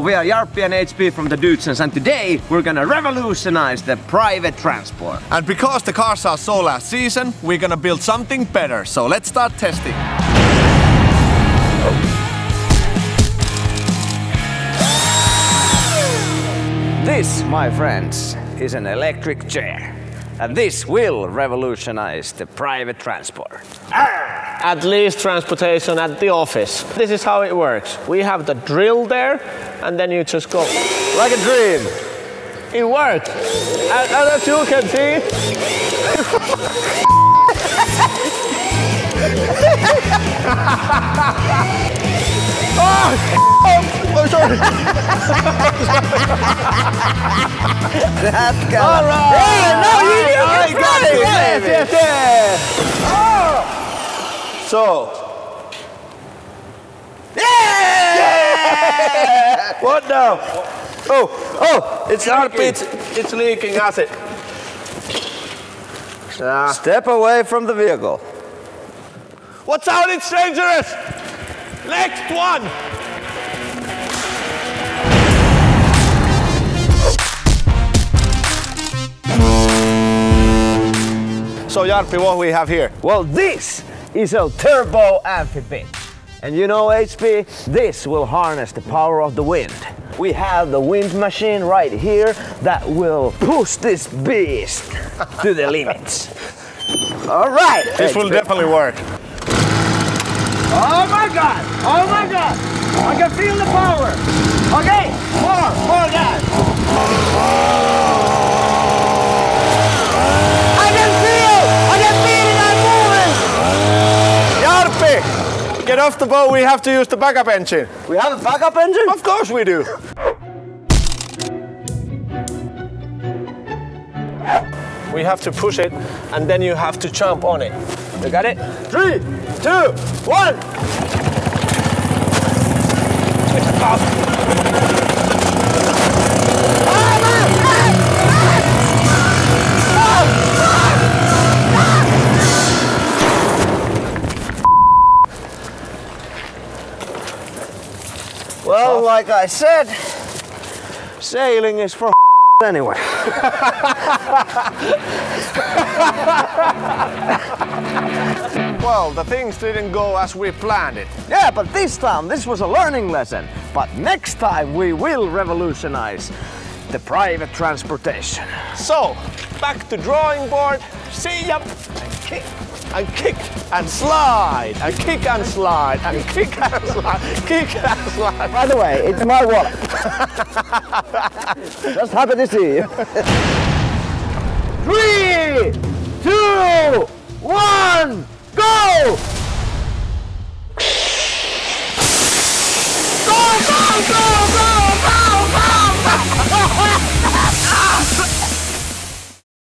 we are Jarppi and HP from the Dudesons, and today we're gonna revolutionize the private transport. And because the cars are so last season, we're gonna build something better, so let's start testing. This, my friends, is an electric chair. And this will revolutionize the private transport. At least transportation at the office. This is how it works. We have the drill there, and then you just go. Like a dream. It worked. And as you can see. Oh, sorry. That's good. All right. Hey, no, you got it. Yes, yes, yes. Oh. So. Yeah. Yeah. What now? Oh, it's Jarppi. It's leaking acid. Step away from the vehicle. Watch out! It's dangerous. Next one! So Jarppi, what we have here? Well, this is a turbo amphibit. And you know, HP, this will harness the power of the wind. We have the wind machine right here that will push this beast to the limits. All right! This HP will definitely work. Oh my God! Oh my God! I can feel the power! Okay, more guys! I can feel! I can feel it! I'm moving! Jarppi! Get off the boat, we have to use the backup engine. We have a backup engine? Of course we do! We have to push it, and then you have to jump on it. You got it? 3, 2, 1! Well, like I said, sailing is for anyway. Well, the things didn't go as we planned it. Yeah, but this time this was a learning lesson. But next time we will revolutionize the private transportation. So, back to drawing board, see ya, and kick and slide, and kick and slide, and kick and slide, kick and slide. By the way, it's my wallet. Just happy to see you. 3, 2, 1. Go! Go, go, go!